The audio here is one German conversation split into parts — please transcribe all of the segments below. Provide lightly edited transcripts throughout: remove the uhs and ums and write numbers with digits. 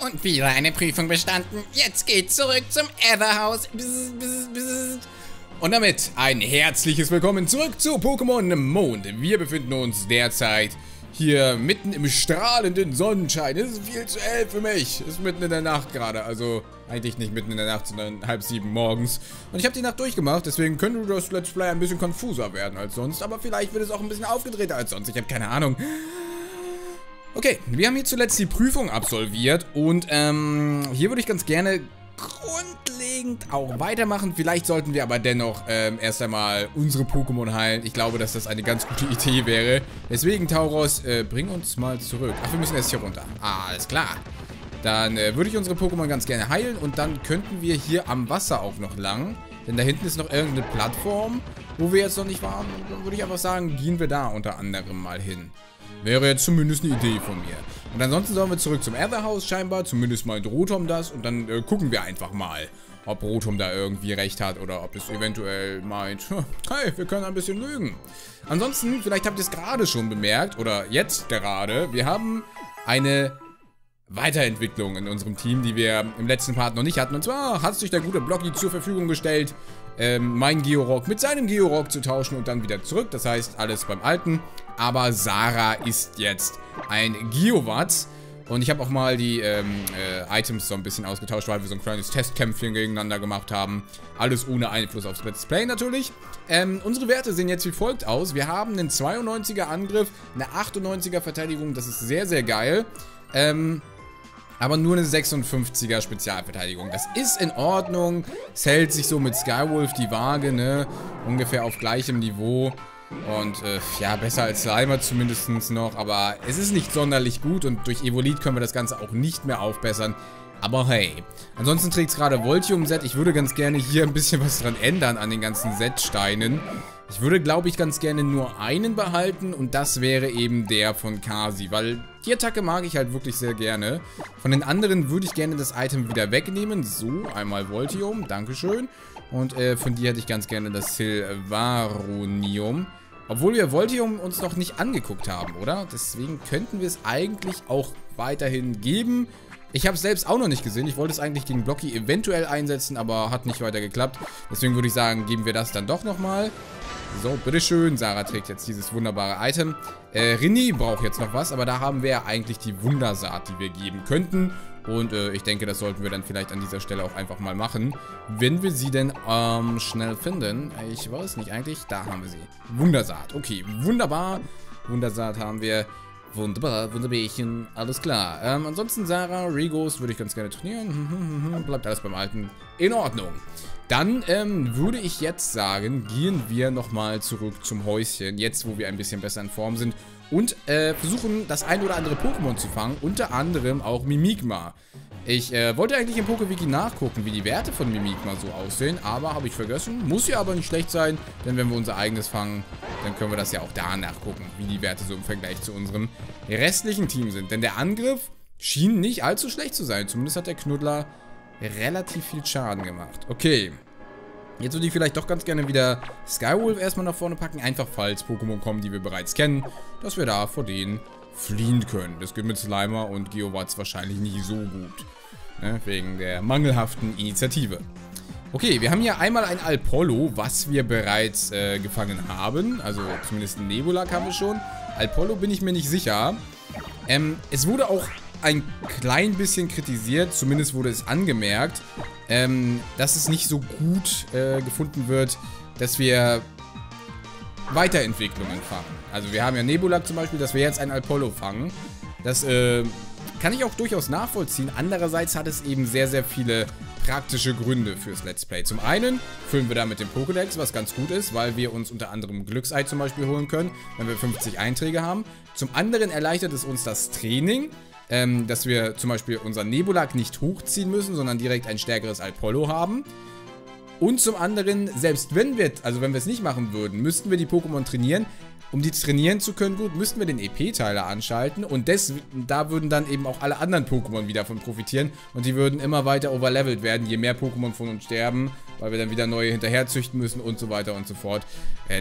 Und wieder eine Prüfung bestanden. Jetzt geht's zurück zum Äther-Haus. Und damit ein herzliches Willkommen zurück zu Pokémon Mond. Wir befinden uns derzeit hier mitten im strahlenden Sonnenschein. Es ist viel zu hell für mich. Es ist mitten in der Nacht gerade. Also eigentlich nicht mitten in der Nacht, sondern 6:30 morgens. Und ich habe die Nacht durchgemacht, deswegen könnte das Let's Play ein bisschen konfuser werden als sonst. Aber vielleicht wird es auch ein bisschen aufgedrehter als sonst. Ich habe keine Ahnung. Okay, wir haben hier zuletzt die Prüfung absolviert. Und hier würde ich ganz gerne grundlegend auch weitermachen. Vielleicht sollten wir aber dennoch erst einmal unsere Pokémon heilen. Ich glaube, dass das eine ganz gute Idee wäre. Deswegen, Tauros, bring uns mal zurück. Ach, wir müssen erst hier runter. Ah, alles klar. Dann würde ich unsere Pokémon ganz gerne heilen. Und dann könnten wir hier am Wasser auch noch lang. Denn da hinten ist noch irgendeine Plattform, wo wir jetzt noch nicht waren. Und dann würde ich einfach sagen, gehen wir da unter anderem mal hin. Wäre jetzt zumindest eine Idee von mir. Und ansonsten sollen wir zurück zum Äther-Haus scheinbar. Zumindest meint Rotom das. Und dann gucken wir einfach mal, ob Rotom da irgendwie recht hat. Oder ob es eventuell meint, hey, wir können ein bisschen lügen. Ansonsten, vielleicht habt ihr es gerade schon bemerkt. Oder jetzt gerade. Wir haben eine Weiterentwicklung in unserem Team, die wir im letzten Part noch nicht hatten. Und zwar hat sich der gute Blocky zur Verfügung gestellt, mein Georock mit seinem Georock zu tauschen und dann wieder zurück. Das heißt, alles beim Alten. Aber Sarah ist jetzt ein Geowatz. Und ich habe auch mal die Items so ein bisschen ausgetauscht, weil wir so ein kleines Testkämpfchen gegeneinander gemacht haben. Alles ohne Einfluss aufs Let's Play natürlich. Unsere Werte sehen jetzt wie folgt aus. Wir haben einen 92er Angriff, eine 98er Verteidigung. Das ist sehr, sehr geil. Aber nur eine 56er Spezialverteidigung. Das ist in Ordnung. Es hält sich so mit Skywolf die Waage, ne? Ungefähr auf gleichem Niveau. Und ja, besser als Slimer zumindest noch. Aber es ist nicht sonderlich gut. Und durch Evolit können wir das Ganze auch nicht mehr aufbessern. Aber hey. Ansonsten trägt es gerade Voltium-Set. Ich würde ganz gerne hier ein bisschen was dran ändern an den ganzen Set-Steinen. Ich würde, glaube ich, ganz gerne nur einen behalten. Und das wäre eben der von Kasi. Weil die Attacke mag ich halt wirklich sehr gerne. Von den anderen würde ich gerne das Item wieder wegnehmen. So, einmal Voltium. Dankeschön. Und von dir hätte ich ganz gerne das Silvaronium. Obwohl wir Voltium uns noch nicht angeguckt haben, oder? Deswegen könnten wir es eigentlich auch weiterhin geben. Ich habe es selbst auch noch nicht gesehen. Ich wollte es eigentlich gegen Blocky eventuell einsetzen, aber hat nicht weiter geklappt. Deswegen würde ich sagen, geben wir das dann doch nochmal. So, bitteschön. Sarah trägt jetzt dieses wunderbare Item. Rini braucht jetzt noch was, aber da haben wir ja eigentlich die Wundersaat, die wir geben könnten. Und ich denke, das sollten wir dann vielleicht an dieser Stelle auch einfach mal machen. Wenn wir sie denn schnell finden. Ich weiß nicht, eigentlich. Da haben wir sie. Wundersaat. Okay, wunderbar. Wundersaat haben wir. Wunderbar, wunderbärchen. Alles klar. Ansonsten, Sarah, Regos würde ich ganz gerne trainieren. Bleibt alles beim Alten. In Ordnung. Dann würde ich jetzt sagen, gehen wir nochmal zurück zum Häuschen. Jetzt, wo wir ein bisschen besser in Form sind. Und versuchen, das ein oder andere Pokémon zu fangen. Unter anderem auch Mimigma. Ich wollte eigentlich im PokéWiki nachgucken, wie die Werte von Mimigma so aussehen. Aber habe ich vergessen. Muss ja aber nicht schlecht sein. Denn wenn wir unser eigenes fangen, dann können wir das ja auch da nachgucken, wie die Werte so im Vergleich zu unserem restlichen Team sind. Denn der Angriff schien nicht allzu schlecht zu sein. Zumindest hat der Knuddler relativ viel Schaden gemacht. Okay. Jetzt würde ich vielleicht doch ganz gerne wieder Skywolf erstmal nach vorne packen. Einfach falls Pokémon kommen, die wir bereits kennen, dass wir da vor denen fliehen können. Das geht mit Slimer und Geowatz wahrscheinlich nicht so gut. Ne? Wegen der mangelhaften Initiative. Okay, wir haben hier einmal ein Alpollo, was wir bereits gefangen haben. Also zumindest ein Nebulak haben wir schon. Alpollo bin ich mir nicht sicher. Es wurde auch ein klein bisschen kritisiert, zumindest wurde es angemerkt, dass es nicht so gut gefunden wird, dass wir Weiterentwicklungen fangen. Also wir haben ja Nebulak zum Beispiel, dass wir jetzt einen Alpollo fangen. Das kann ich auch durchaus nachvollziehen. Andererseits hat es eben sehr, sehr viele praktische Gründe fürs Let's Play. Zum einen füllen wir damit den Pokédex, was ganz gut ist, weil wir uns unter anderem Glücksei zum Beispiel holen können, wenn wir 50 Einträge haben. Zum anderen erleichtert es uns das Training, dass wir zum Beispiel unseren Nebulak nicht hochziehen müssen, sondern direkt ein stärkeres Alpollo haben. Und zum anderen, selbst wenn wir, also wenn wir es nicht machen würden, müssten wir die Pokémon trainieren. Um die trainieren zu können, gut, müssten wir den EP-Teiler anschalten. Und da würden dann eben auch alle anderen Pokémon wieder von profitieren. Und die würden immer weiter overlevelt werden, je mehr Pokémon von uns sterben. Weil wir dann wieder neue hinterher züchten müssen und so weiter und so fort.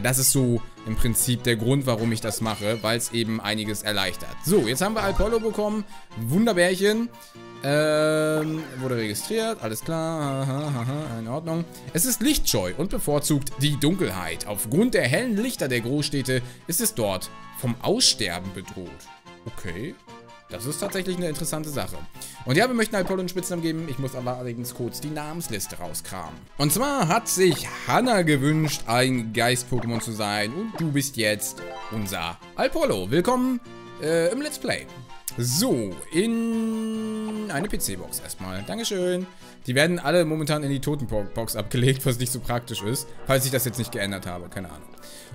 Das ist so im Prinzip der Grund, warum ich das mache. Weil es eben einiges erleichtert. So, jetzt haben wir Alpollo bekommen. Wunderbärchen. Wurde registriert, alles klar, in Ordnung. Es ist lichtscheu und bevorzugt die Dunkelheit. Aufgrund der hellen Lichter der Großstädte ist es dort vom Aussterben bedroht. Okay, das ist tatsächlich eine interessante Sache. Und ja, wir möchten Alpollo einen Spitznamen geben. Ich muss allerdings kurz die Namensliste rauskramen. Und zwar hat sich Hanna gewünscht, ein Geist-Pokémon zu sein. Und du bist jetzt unser Alpollo. Willkommen im Let's Play. So, in eine PC-Box erstmal. Dankeschön. Die werden alle momentan in die Totenbox abgelegt, was nicht so praktisch ist. Falls ich das jetzt nicht geändert habe, keine Ahnung.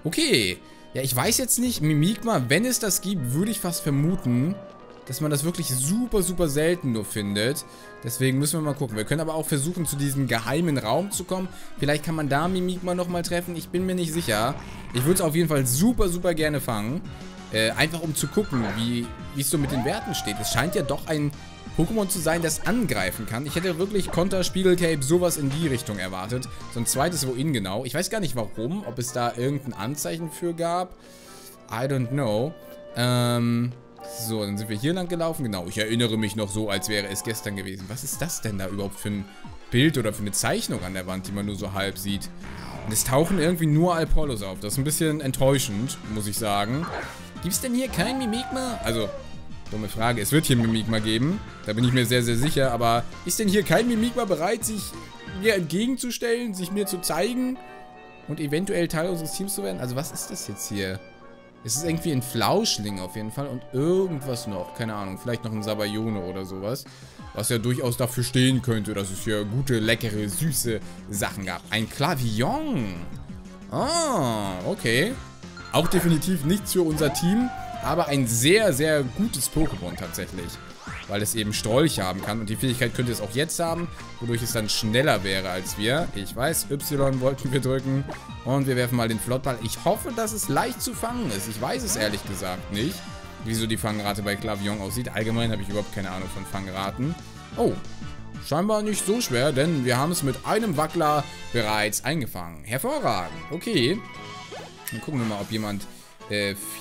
Okay, ja, ich weiß jetzt nicht. Mimigma, wenn es das gibt, würde ich fast vermuten, dass man das wirklich super, super selten nur findet. Deswegen müssen wir mal gucken. Wir können aber auch versuchen, zu diesem geheimen Raum zu kommen. Vielleicht kann man da Mimigma nochmal treffen. Ich bin mir nicht sicher. Ich würde es auf jeden Fall super, super gerne fangen. Einfach um zu gucken, wie es so mit den Werten steht. Es scheint ja doch ein Pokémon zu sein, das angreifen kann. Ich hätte wirklich Konter, Spiegelcape, sowas in die Richtung erwartet. So ein zweites Wohin genau. Ich weiß gar nicht warum, ob es da irgendein Anzeichen für gab. I don't know. So, dann sind wir hier lang gelaufen. Genau, ich erinnere mich noch so, als wäre es gestern gewesen. Was ist das denn da überhaupt für ein Bild oder für eine Zeichnung an der Wand, die man nur so halb sieht? Und es tauchen irgendwie nur Alpollos auf. Das ist ein bisschen enttäuschend, muss ich sagen. Gibt es denn hier kein Mimigma? Also, dumme Frage. Es wird hier ein Mimigma geben. Da bin ich mir sehr, sehr sicher. Aber ist denn hier kein Mimigma bereit, sich mir entgegenzustellen, sich mir zu zeigen und eventuell Teil unseres Teams zu werden? Also, was ist das jetzt hier? Es ist irgendwie ein Flauschling auf jeden Fall und irgendwas noch. Keine Ahnung, vielleicht noch ein Sabayone oder sowas. Was ja durchaus dafür stehen könnte, dass es hier gute, leckere, süße Sachen gab. Ein Klavion. Ah, okay. Auch definitiv nichts für unser Team, aber ein sehr, sehr gutes Pokémon tatsächlich. Weil es eben Strolch haben kann und die Fähigkeit könnte es auch jetzt haben, wodurch es dann schneller wäre als wir. Ich weiß, Y wollten wir drücken und wir werfen mal den Flottball. Ich hoffe, dass es leicht zu fangen ist. Ich weiß es ehrlich gesagt nicht, wieso die Fangrate bei Klavion aussieht. Allgemein habe ich überhaupt keine Ahnung von Fangraten. Oh, scheinbar nicht so schwer, denn wir haben es mit einem Wackler bereits eingefangen. Hervorragend, okay. Dann gucken wir mal, ob jemand...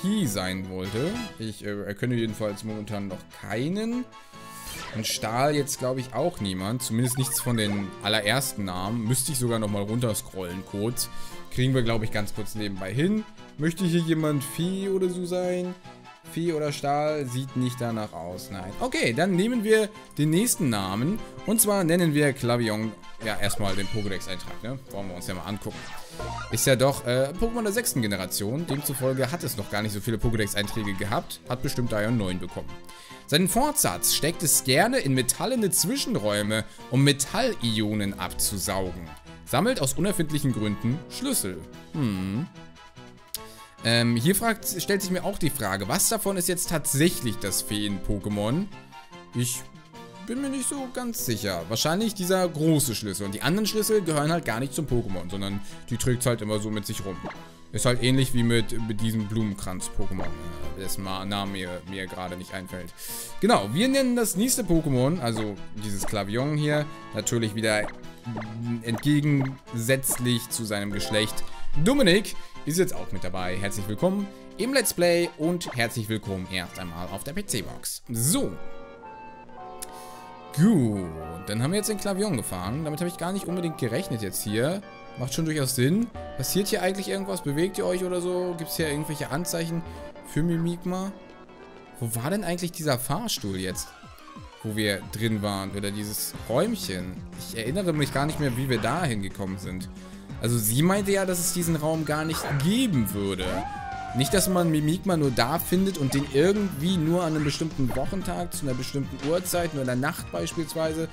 Vieh sein wollte. Ich erkenne jedenfalls momentan noch keinen. Und Stahl jetzt, glaube ich, auch niemand. Zumindest nichts von den allerersten Namen. Müsste ich sogar nochmal runterscrollen kurz. Kriegen wir, glaube ich, ganz kurz nebenbei hin. Möchte hier jemand Vieh oder so sein? Vieh oder Stahl? Sieht nicht danach aus, nein. Okay, dann nehmen wir den nächsten Namen. Und zwar nennen wir Klavion... Ja, erstmal den Pokédex-Eintrag, ne? Wollen wir uns ja mal angucken. Ist ja doch Pokémon der 6. Generation. Demzufolge hat es noch gar nicht so viele Pokédex-Einträge gehabt. Hat bestimmt daher einen 9 bekommen. Seinen Fortsatz steckt es gerne in metallene Zwischenräume, um Metallionen abzusaugen. Sammelt aus unerfindlichen Gründen Schlüssel. Hier stellt sich mir auch die Frage, was davon ist jetzt tatsächlich das Feen-Pokémon? Ich... bin mir nicht so ganz sicher. Wahrscheinlich dieser große Schlüssel. Und die anderen Schlüssel gehören halt gar nicht zum Pokémon, sondern die trägt es halt immer so mit sich rum. Ist halt ähnlich wie mit diesem Blumenkranz-Pokémon, dessen Name mir gerade nicht einfällt. Genau, wir nennen das nächste Pokémon, also dieses Klavion hier, natürlich wieder entgegensätzlich zu seinem Geschlecht. Dominik ist jetzt auch mit dabei. Herzlich willkommen im Let's Play und herzlich willkommen erst einmal auf der PC-Box. So. Gut, dann haben wir jetzt den Klavion gefangen. Damit habe ich gar nicht unbedingt gerechnet jetzt hier. Macht schon durchaus Sinn. Passiert hier eigentlich irgendwas? Bewegt ihr euch oder so? Gibt es hier irgendwelche Anzeichen für Mimigma? Wo war denn eigentlich dieser Fahrstuhl jetzt, wo wir drin waren? Oder dieses Räumchen? Ich erinnere mich gar nicht mehr, wie wir da hingekommen sind. Also sie meinte ja, dass es diesen Raum gar nicht geben würde. Nicht, dass man Mimigma nur da findet und den irgendwie nur an einem bestimmten Wochentag, zu einer bestimmten Uhrzeit, nur in der Nacht beispielsweise,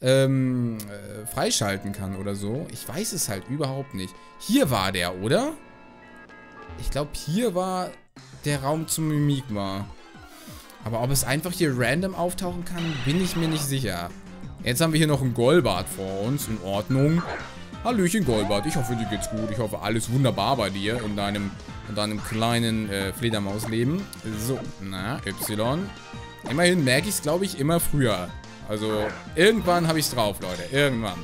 freischalten kann oder so. Ich weiß es halt überhaupt nicht. Hier war der, oder? Ich glaube, hier war der Raum zum Mimigma. Aber ob es einfach hier random auftauchen kann, bin ich mir nicht sicher. Jetzt haben wir hier noch einen Golbart vor uns, in Ordnung. Hallöchen Goldbart, ich hoffe, dir geht's gut. Ich hoffe, alles wunderbar bei dir in deinem kleinen Fledermausleben. So, na, Y. Immerhin merke ich es, glaube ich, immer früher. Also, irgendwann habe ich es drauf, Leute. Irgendwann.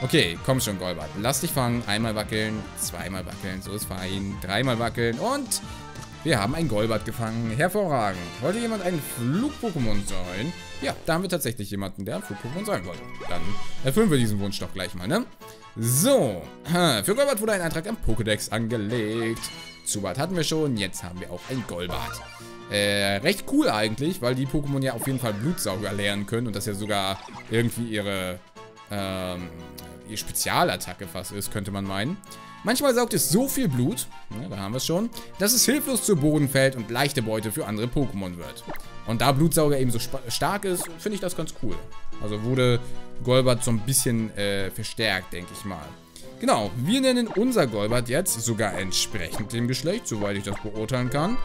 Okay, komm schon, Golbart. Lass dich fangen. Einmal wackeln, zweimal wackeln. So ist fein. Dreimal wackeln und Wir haben einen Golbert gefangen. Hervorragend. Wollte jemand einen Flug-Pokémon sein? Ja, da haben wir tatsächlich jemanden, der ein Flug-Pokémon sein wollte. Dann erfüllen wir diesen Wunsch doch gleich mal, ne? So. Für Golbert wurde ein Eintrag am Pokédex angelegt. Zubat hatten wir schon. Jetzt haben wir auch einen Golbert. Recht cool eigentlich, weil die Pokémon ja auf jeden Fall Blutsauger lernen können. Und das ja sogar irgendwie ihre Spezialattacke fast ist, könnte man meinen. Manchmal saugt es so viel Blut, ne, da haben wir es schon, dass es hilflos zu Boden fällt und leichte Beute für andere Pokémon wird. Und da Blutsauger eben so stark ist, finde ich das ganz cool. Also wurde Golbert so ein bisschen verstärkt, denke ich mal. Genau, wir nennen unser Golbert jetzt sogar entsprechend dem Geschlecht, soweit ich das beurteilen kann.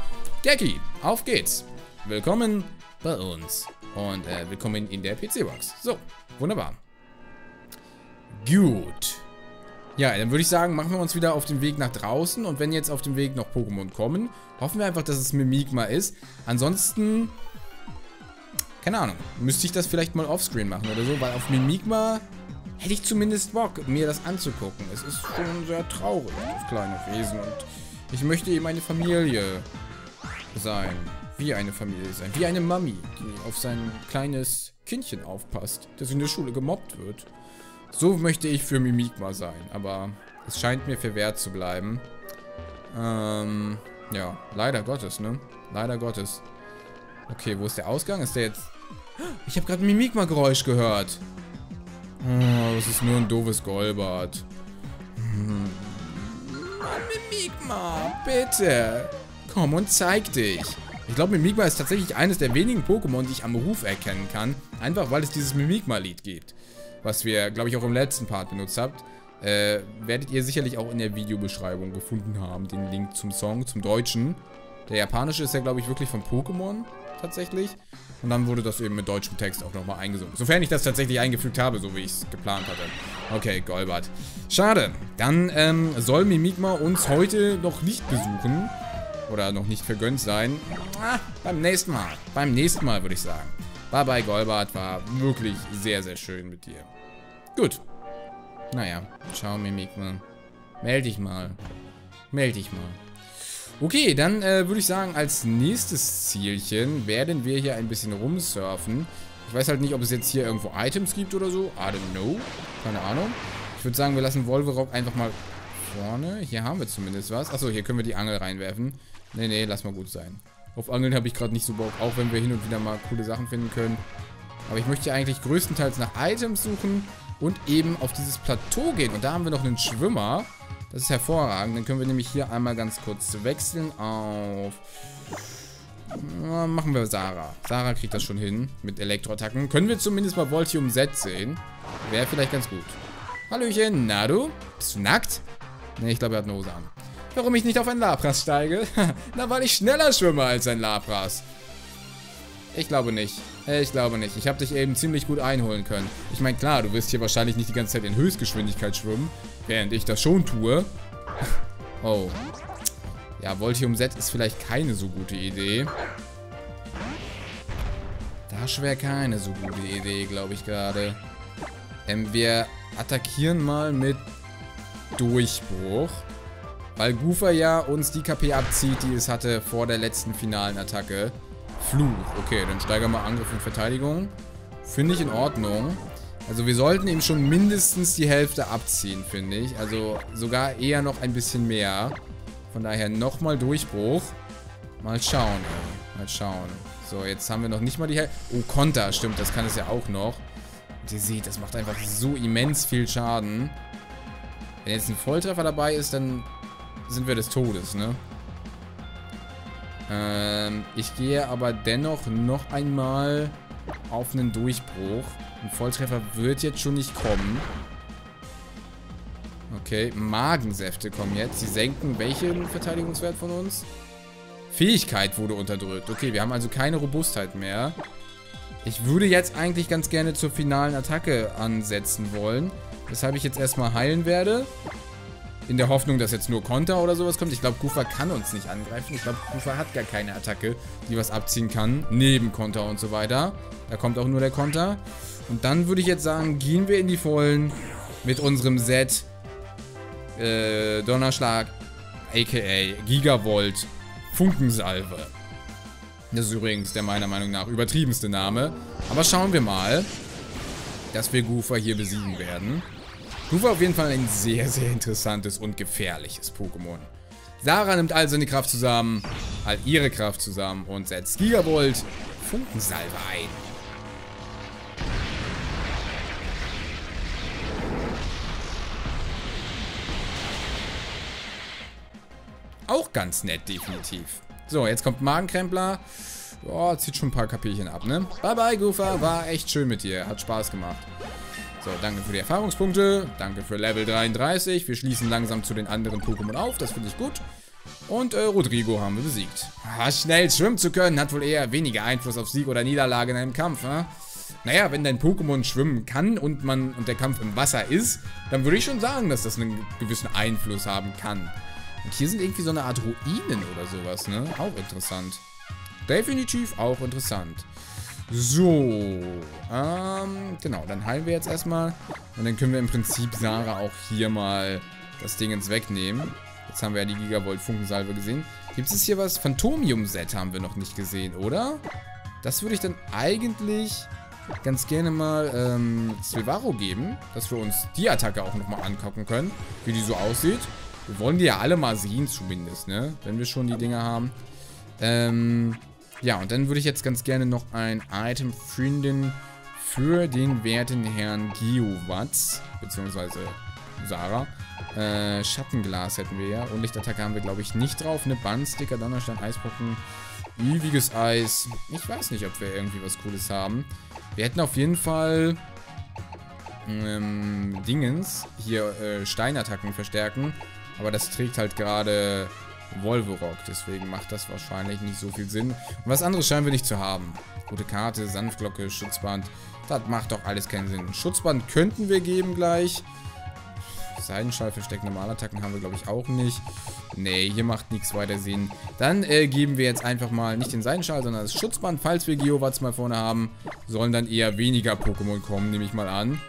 Decki, auf geht's. Willkommen bei uns. Und willkommen in der PC-Box. So, wunderbar. Gut. Ja, dann würde ich sagen, machen wir uns wieder auf den Weg nach draußen. Und wenn jetzt auf dem Weg noch Pokémon kommen, hoffen wir einfach, dass es Mimigma ist. Ansonsten, keine Ahnung, müsste ich das vielleicht mal offscreen machen oder so. Weil auf Mimigma hätte ich zumindest Bock, mir das anzugucken. Es ist schon sehr traurig, das kleine Wesen. Und ich möchte eben eine Familie sein. Wie eine Familie sein. Wie eine Mami, die auf sein kleines Kindchen aufpasst, das in der Schule gemobbt wird. So möchte ich für Mimigma sein, aber es scheint mir verwehrt zu bleiben. Ja, leider Gottes, ne? Leider Gottes. Okay, wo ist der Ausgang? Ist der jetzt... Ich habe gerade ein Mimigma-Geräusch gehört. Oh, es ist nur ein doofes Golbert. Mimigma, bitte. Komm und zeig dich. Ich glaube, Mimigma ist tatsächlich eines der wenigen Pokémon, die ich am Ruf erkennen kann. Einfach, weil es dieses Mimigma-Lied gibt. Was wir, glaube ich, auch im letzten Part benutzt habt, werdet ihr sicherlich auch in der Videobeschreibung gefunden haben, den Link zum Song, zum Deutschen. Der japanische ist ja, glaube ich, wirklich von Pokémon, tatsächlich. Und dann wurde das eben mit deutschem Text auch nochmal eingesungen. Sofern ich das tatsächlich eingefügt habe, so wie ich es geplant hatte. Okay, Golbert. Schade. Dann soll Mimigma uns heute noch nicht besuchen. Oder noch nicht vergönnt sein. Ah, beim nächsten Mal. Beim nächsten Mal, würde ich sagen. Bye bye, Golbert. War wirklich sehr, sehr schön mit dir. Gut. Naja, ciao Mimigma. Meld dich mal. Meld dich mal. Okay, dann würde ich sagen, als nächstes Zielchen werden wir hier ein bisschen rumsurfen. Ich weiß halt nicht, ob es jetzt hier irgendwo Items gibt oder so. I don't know. Keine Ahnung. Ich würde sagen, wir lassen Wolwerock einfach mal vorne. Hier haben wir zumindest was. Achso, hier können wir die Angel reinwerfen. Nee, nee, lass mal gut sein. Auf Angeln habe ich gerade nicht so Bock, auch wenn wir hin und wieder mal coole Sachen finden können. Aber ich möchte eigentlich größtenteils nach Items suchen und eben auf dieses Plateau gehen. Und da haben wir noch einen Schwimmer. Das ist hervorragend. Dann können wir nämlich hier einmal ganz kurz wechseln auf... Machen wir Sarah. Sarah kriegt das schon hin mit Elektroattacken. Können wir zumindest mal Voltium Z sehen. Wäre vielleicht ganz gut. Hallöchen, na du? Bist du nackt? Ne, ich glaube, er hat eine Hose an. Warum ich nicht auf ein Lapras steige? Na, weil ich schneller schwimme als ein Lapras. Ich glaube nicht. Ich glaube nicht. Ich habe dich eben ziemlich gut einholen können. Ich meine, klar, du wirst hier wahrscheinlich nicht die ganze Zeit in Höchstgeschwindigkeit schwimmen, während ich das schon tue. Oh. Ja, Voltium Z ist vielleicht keine so gute Idee. Das wäre keine so gute Idee, glaube ich gerade. Wir attackieren mal mit Durchbruch. Weil Gufa ja uns die KP abzieht, die es hatte vor der letzten finalen Attacke. Fluch. Okay, dann steigern wir Angriff und Verteidigung. Finde ich in Ordnung. Also wir sollten ihm schon mindestens die Hälfte abziehen, finde ich. Also sogar eher noch ein bisschen mehr. Von daher nochmal Durchbruch. Mal schauen, ey. Mal schauen. So, jetzt haben wir noch nicht mal die Hälfte. Oh, Konter, stimmt, das kann es ja auch noch. Und ihr seht, das macht einfach so immens viel Schaden. Wenn jetzt ein Volltreffer dabei ist, dann sind wir des Todes, ne? Ich gehe aber dennoch noch einmal auf einen Durchbruch. Ein Volltreffer wird jetzt schon nicht kommen. Okay, Magensäfte kommen jetzt. Sie senken welchen Verteidigungswert von uns? Fähigkeit wurde unterdrückt. Okay, wir haben also keine Robustheit mehr. Ich würde jetzt eigentlich ganz gerne zur finalen Attacke ansetzen wollen. Weshalb ich jetzt erstmal heilen werde. In der Hoffnung, dass jetzt nur Konter oder sowas kommt. Ich glaube, Gufa kann uns nicht angreifen. Ich glaube, Gufa hat gar keine Attacke, die was abziehen kann. Neben Konter und so weiter. Da kommt auch nur der Konter. Und dann würde ich jetzt sagen, gehen wir in die Vollen mit unserem Set Donnerschlag, a.k.a. Gigavolt Funkensalve. Das ist übrigens der meiner Meinung nach übertriebenste Name. Aber schauen wir mal, dass wir Gufa hier besiegen werden. Gufa auf jeden Fall ein sehr, sehr interessantes und gefährliches Pokémon. Sarah nimmt all seine Kraft zusammen, all ihre Kraft zusammen und setzt Gigavolt Funkensalve ein. Auch ganz nett, definitiv. So, jetzt kommt Magenkrempler. Boah, zieht schon ein paar Kapierchen ab, ne? Bye bye, Gufa. War echt schön mit dir. Hat Spaß gemacht. So, danke für die Erfahrungspunkte. Danke für Level 33. Wir schließen langsam zu den anderen Pokémon auf. Das finde ich gut. Und Rodrigo haben wir besiegt. Ah, schnell schwimmen zu können hat wohl eher weniger Einfluss auf Sieg oder Niederlage in einem Kampf, ne? Naja, wenn dein Pokémon schwimmen kann und der Kampf im Wasser ist, dann würde ich schon sagen, dass das einen gewissen Einfluss haben kann. Und hier sind irgendwie so eine Art Ruinen oder sowas, ne? Auch interessant. Definitiv auch interessant. So. Genau, dann heilen wir jetzt erstmal. Und dann können wir im Prinzip Sarah auch hier mal das Ding ins Wegnehmen. Jetzt haben wir ja die Gigavolt-Funkensalve gesehen. Gibt es hier was? Phantomium-Set haben wir noch nicht gesehen, oder? Das würde ich dann eigentlich ganz gerne mal Silvaro geben. Dass wir uns die Attacke auch nochmal angucken können. Wie die so aussieht. Wir wollen die ja alle mal sehen zumindest, ne? Wenn wir schon die Dinger haben. Ja, und dann würde ich jetzt ganz gerne noch ein Item finden für den werten Herrn Geowatz, beziehungsweise Sarah. Schattenglas hätten wir ja. Und Lichtattacke haben wir, glaube ich, nicht drauf. Eine Bandsticker, Donnerschlag, Eisbrocken, ewiges Eis. Ich weiß nicht, ob wir irgendwie was Cooles haben. Wir hätten auf jeden Fall hier Steinattacken verstärken. Aber das trägt halt gerade Wolwerock, deswegen macht das wahrscheinlich nicht so viel Sinn. Und was anderes scheinen wir nicht zu haben. Rote Karte, Sanftglocke, Schutzband. Das macht doch alles keinen Sinn. Schutzband könnten wir geben gleich. Seidenschall, Versteck, Normalattacken haben wir, glaube ich, auch nicht. Nee, hier macht nichts weiter Sinn. Dann geben wir jetzt einfach mal nicht den Seidenschall, sondern das Schutzband. Falls wir Geowatz mal vorne haben, sollen dann eher weniger Pokémon kommen, nehme ich mal an.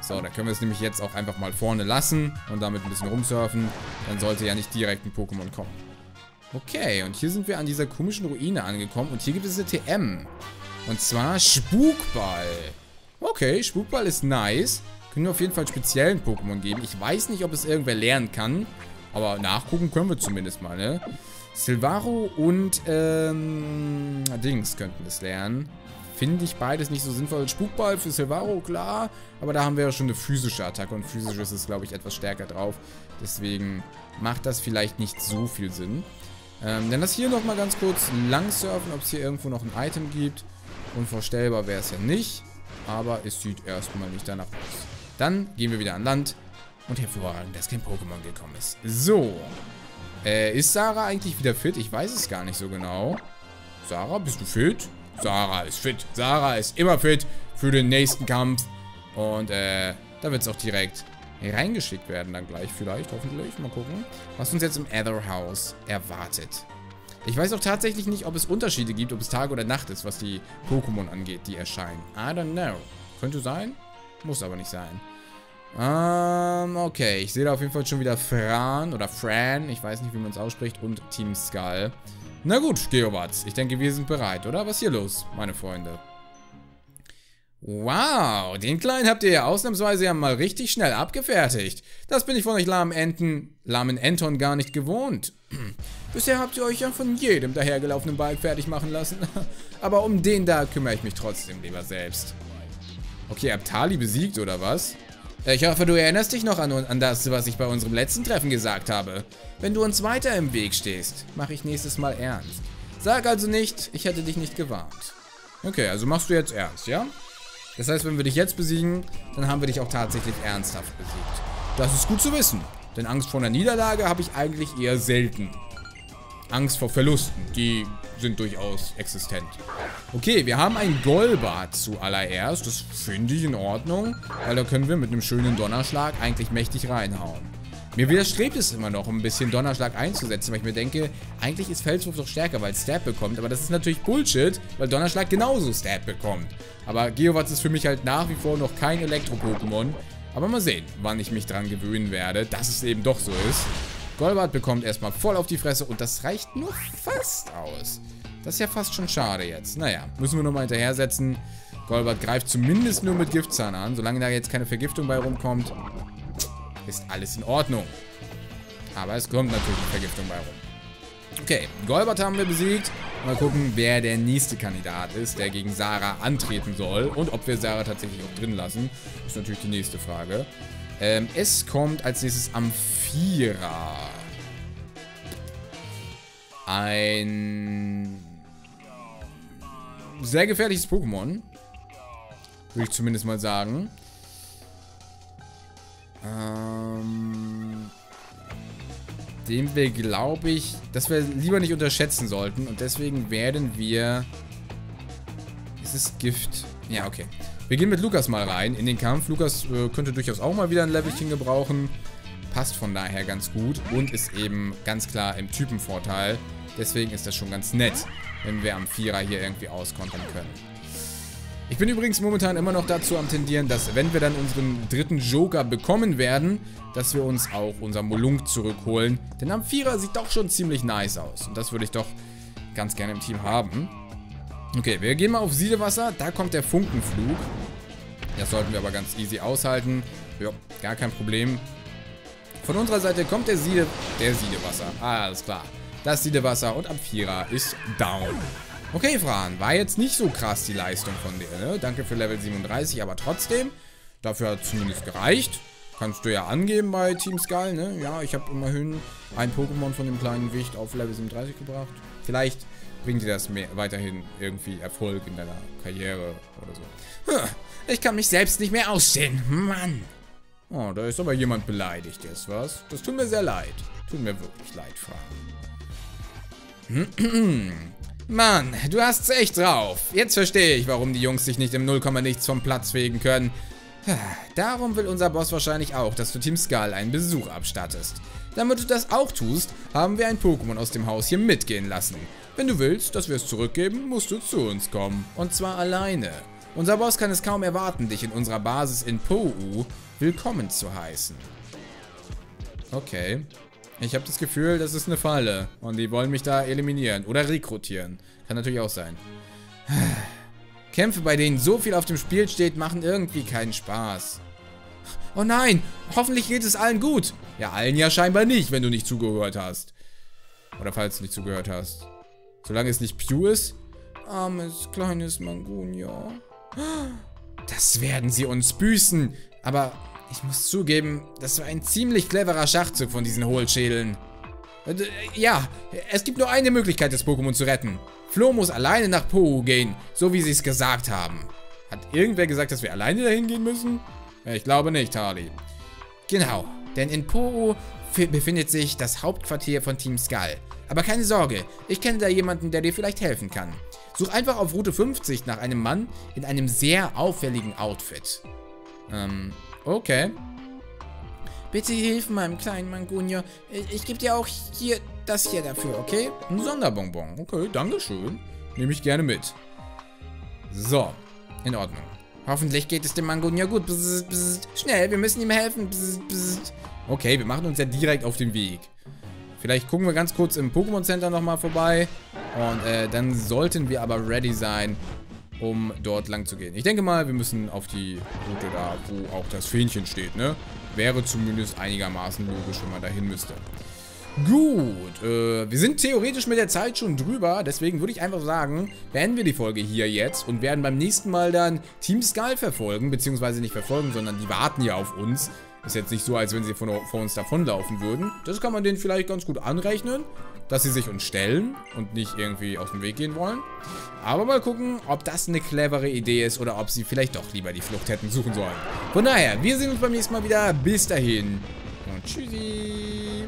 So, da können wir es nämlich jetzt auch einfach mal vorne lassen und damit ein bisschen rumsurfen. Dann sollte ja nicht direkt ein Pokémon kommen. Okay, und hier sind wir an dieser komischen Ruine angekommen. Und hier gibt es eine TM. Und zwar Spukball. Okay, Spukball ist nice. Können wir auf jeden Fall speziellen Pokémon geben. Ich weiß nicht, ob es irgendwer lernen kann. Aber nachgucken können wir zumindest mal, ne? Silvaro und Dings könnten es lernen. Finde ich beides nicht so sinnvoll. Spukball für Silvaro, klar. Aber da haben wir ja schon eine physische Attacke. Und physisches ist, glaube ich, etwas stärker drauf. Deswegen macht das vielleicht nicht so viel Sinn. Dann lass hier nochmal ganz kurz langsurfen, ob es hier irgendwo noch ein Item gibt. Unvorstellbar wäre es ja nicht. Aber es sieht erstmal nicht danach aus. Dann gehen wir wieder an Land. Und hervorragend, dass kein Pokémon gekommen ist. So. Ist Sarah eigentlich wieder fit? Ich weiß es gar nicht so genau. Sarah, bist du fit? Sarah ist fit. Sarah ist immer fit für den nächsten Kampf. Und da wird es auch direkt reingeschickt werden dann gleich vielleicht, hoffentlich. Mal gucken, was uns jetzt im Äther-Haus erwartet. Ich weiß auch tatsächlich nicht, ob es Unterschiede gibt, ob es Tag oder Nacht ist, was die Pokémon angeht, die erscheinen. I don't know. Könnte sein, muss aber nicht sein. Okay, ich sehe da auf jeden Fall schon wieder Fran oder Fran. Ich weiß nicht, wie man es ausspricht. Und Team Skull. Na gut, Geowatz, ich denke, wir sind bereit, oder? Was ist hier los, meine Freunde? Wow, den Kleinen habt ihr ja ausnahmsweise ja mal richtig schnell abgefertigt. Das bin ich von euch lahmen Enton gar nicht gewohnt. Bisher habt ihr euch ja von jedem dahergelaufenen Ball fertig machen lassen. Aber um den da kümmere ich mich trotzdem lieber selbst. Okay, Abtali besiegt, oder was? Ich hoffe, du erinnerst dich noch an das, was ich bei unserem letzten Treffen gesagt habe. Wenn du uns weiter im Weg stehst, mache ich nächstes Mal ernst. Sag also nicht, ich hätte dich nicht gewarnt. Okay, also machst du jetzt ernst, ja? Das heißt, wenn wir dich jetzt besiegen, dann haben wir dich auch tatsächlich ernsthaft besiegt. Das ist gut zu wissen, denn Angst vor einer Niederlage habe ich eigentlich eher selten. Angst vor Verlusten, die sind durchaus existent. Okay, wir haben ein Golbart zuallererst. Das finde ich in Ordnung, weil da können wir mit einem schönen Donnerschlag eigentlich mächtig reinhauen. Mir widerstrebt es immer noch, ein bisschen Donnerschlag einzusetzen, weil ich mir denke, eigentlich ist Felswurf doch stärker, weil es Stab bekommt. Aber das ist natürlich Bullshit, weil Donnerschlag genauso Stab bekommt. Aber Geowatz ist für mich halt nach wie vor noch kein Elektro-Pokémon. Aber mal sehen, wann ich mich dran gewöhnen werde, dass es eben doch so ist. Golbart bekommt erstmal voll auf die Fresse und das reicht nur fast aus. Das ist ja fast schon schade jetzt. Naja, müssen wir nochmal hinterhersetzen. Golbart greift zumindest nur mit Giftzahn an. Solange da jetzt keine Vergiftung bei rumkommt, ist alles in Ordnung. Aber es kommt natürlich eine Vergiftung bei rum. Okay, Golbart haben wir besiegt. Mal gucken, wer der nächste Kandidat ist, der gegen Sarah antreten soll. Und ob wir Sarah tatsächlich auch drin lassen, ist natürlich die nächste Frage. Es kommt als nächstes Amphira. Ein sehr gefährliches Pokémon, würde ich zumindest mal sagen. Den wir, glaube ich, dass wir lieber nicht unterschätzen sollten. Und deswegen werden wir... Es ist Gift. Ja, okay. Wir gehen mit Lukas mal rein in den Kampf. Lukas könnte durchaus auch mal wieder ein Levelchen gebrauchen. Passt von daher ganz gut. Und ist eben ganz klar im Typenvorteil. Deswegen ist das schon ganz nett, wenn wir am Vierer hier irgendwie auskontern können. Ich bin übrigens momentan immer noch dazu am tendieren, dass, wenn wir dann unseren dritten Joker bekommen werden, dass wir uns auch unser Molunk zurückholen. Denn Amphira sieht doch schon ziemlich nice aus. Und das würde ich doch ganz gerne im Team haben. Okay, wir gehen mal auf Siedewasser. Da kommt der Funkenflug. Das sollten wir aber ganz easy aushalten. Ja, gar kein Problem. Von unserer Seite kommt der Siedewasser. Ah, alles klar. Das Siedewasser und Amphira ist down. Okay, Fran, war jetzt nicht so krass die Leistung von dir, ne? Danke für Level 37, aber trotzdem, dafür hat es zumindest gereicht. Kannst du ja angeben bei Team Skull, ne? Ja, ich habe immerhin ein Pokémon von dem kleinen Wicht auf Level 37 gebracht. Vielleicht bringt dir das mehr, weiterhin irgendwie Erfolg in deiner Karriere oder so. Ich kann mich selbst nicht mehr aussehen, Mann. Oh, da ist aber jemand beleidigt jetzt, was? Das tut mir sehr leid. Tut mir wirklich leid, Fran. Mann, du hast's echt drauf. Jetzt verstehe ich, warum die Jungs dich nicht im 0,nichts vom Platz fegen können. Darum will unser Boss wahrscheinlich auch, dass du Team Skull einen Besuch abstattest. Damit du das auch tust, haben wir ein Pokémon aus dem Haus hier mitgehen lassen. Wenn du willst, dass wir es zurückgeben, musst du zu uns kommen. Und zwar alleine. Unser Boss kann es kaum erwarten, dich in unserer Basis in Pou willkommen zu heißen. Okay. Ich habe das Gefühl, das ist eine Falle. Und die wollen mich da eliminieren. Oder rekrutieren. Kann natürlich auch sein. Kämpfe, bei denen so viel auf dem Spiel steht, machen irgendwie keinen Spaß. Oh nein! Hoffentlich geht es allen gut. Ja, allen ja scheinbar nicht, wenn du nicht zugehört hast. Oder falls du nicht zugehört hast. Solange es nicht Pew ist. Armes, kleines Mangunia. Das werden sie uns büßen. Aber... ich muss zugeben, das war ein ziemlich cleverer Schachzug von diesen Hohlschädeln. Ja, es gibt nur eine Möglichkeit, das Pokémon zu retten. Flo muss alleine nach Pohu gehen, so wie sie es gesagt haben. Hat irgendwer gesagt, dass wir alleine dahin gehen müssen? Ich glaube nicht, Harley. Genau, denn in Pohu befindet sich das Hauptquartier von Team Skull. Aber keine Sorge, ich kenne da jemanden, der dir vielleicht helfen kann. Such einfach auf Route 50 nach einem Mann in einem sehr auffälligen Outfit. Okay. Bitte hilf meinem kleinen Mangunia. Ich gebe dir auch hier das hier dafür, okay? Ein Sonderbonbon. Okay, dankeschön. Nehme ich gerne mit. So, in Ordnung. Hoffentlich geht es dem Mangunia gut. Bzz, bzz. Schnell, wir müssen ihm helfen. Bzz, bzz. Okay, wir machen uns ja direkt auf den Weg. Vielleicht gucken wir ganz kurz im Pokémon Center nochmal vorbei. Und dann sollten wir aber ready sein, um dort lang zu gehen. Ich denke mal, wir müssen auf die Route da, wo auch das Fähnchen steht, ne? Wäre zumindest einigermaßen logisch, wenn man da hin müsste. Gut, wir sind theoretisch mit der Zeit schon drüber, deswegen würde ich einfach sagen, beenden wir die Folge hier jetzt und werden beim nächsten Mal dann Team Skull verfolgen, beziehungsweise nicht verfolgen, sondern die warten ja auf uns. Ist jetzt nicht so, als wenn sie vor uns davonlaufen würden. Das kann man denen vielleicht ganz gut anrechnen, dass sie sich uns stellen und nicht irgendwie aus dem Weg gehen wollen. Aber mal gucken, ob das eine clevere Idee ist oder ob sie vielleicht doch lieber die Flucht hätten suchen sollen. Von daher, wir sehen uns beim nächsten Mal wieder. Bis dahin und tschüssi.